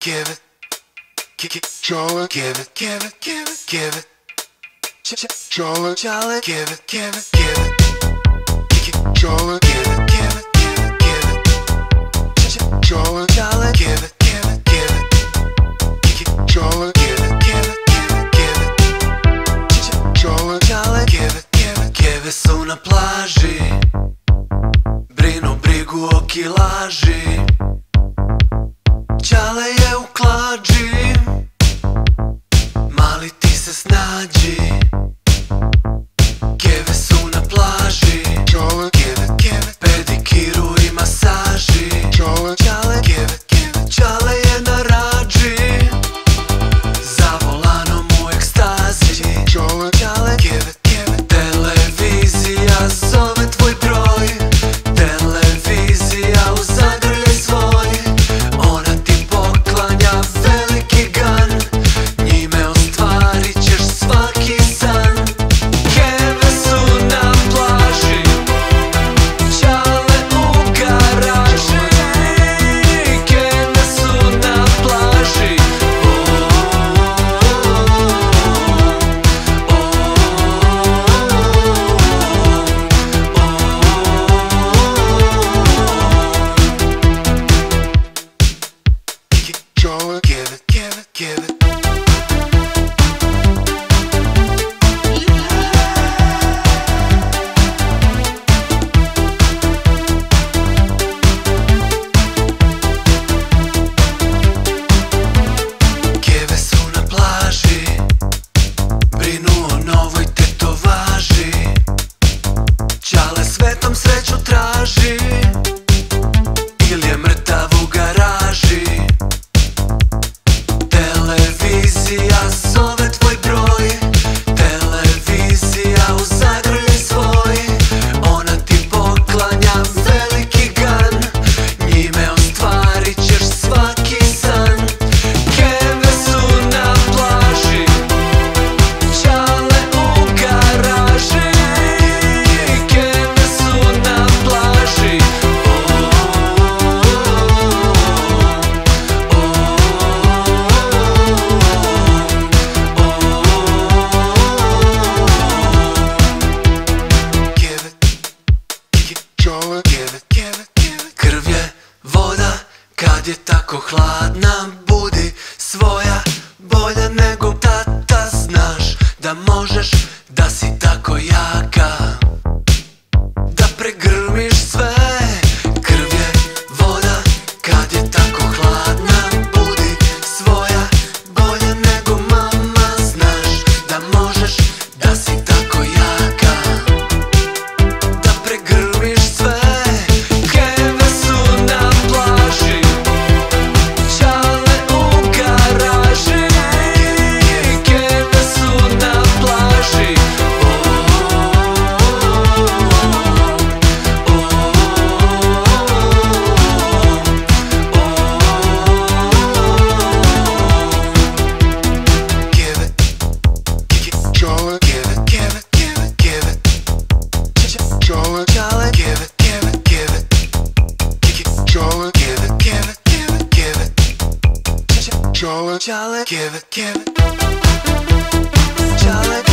Give it, Charlie. Give it. Charlie. Give it. Charlie. Give it. Charlie. Give it. Charlie. Charlie. Give it. Sou na plaži, brinu brigu o kilaži. Čale je u klađi, mali ti se snađi. Keve su na plaži, pedikiru I masaži. Čale je na rađi, za volanom u ekstazi. Televizija zove tvoj broj, televizija u zagrljaj svoj. Give it. Keve su na plaži, brinu o novoj tetovaži. Čale svetom sreću traži, ili je mrtav u garaži. Televizija zove tvoj broj, televizija u zagrljaj svoj. Ona ti poklanja veliki gan, njime ostvarit ćeš svaki san. Keve su na plaži, čale u garaži. Keve su na plaži. Krv je voda, kad je tako hladna. Budi svoja bolja nego tata. Znaš da možeš, da si tako jaka, da pregrmiš sve. Krv je voda, kad je tako hladna. Budi svoja bolja nego mama. Znaš da možeš, da si tako jaka, da pregrmiš sve. Charlie, give it.